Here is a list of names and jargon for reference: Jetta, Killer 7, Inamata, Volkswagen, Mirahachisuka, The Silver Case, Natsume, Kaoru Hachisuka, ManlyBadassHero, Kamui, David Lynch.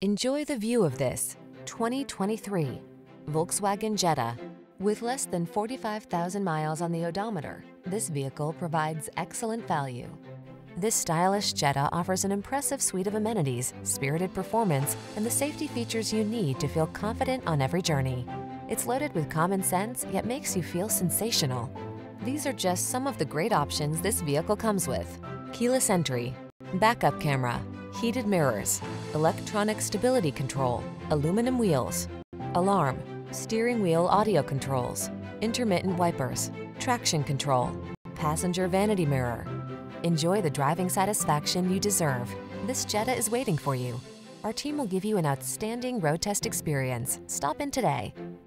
Enjoy the view of this 2023 Volkswagen Jetta. With less than 45,000 miles on the odometer, this vehicle provides excellent value. This stylish Jetta offers an impressive suite of amenities, spirited performance, and the safety features you need to feel confident on every journey. It's loaded with common sense, yet makes you feel sensational. These are just some of the great options this vehicle comes with: keyless entry, backup camera, heated mirrors, electronic stability control, aluminum wheels, alarm, steering wheel audio controls, intermittent wipers, traction control, passenger vanity mirror. Enjoy the driving satisfaction you deserve. This Jetta is waiting for you. Our team will give you an outstanding road test experience. Stop in today.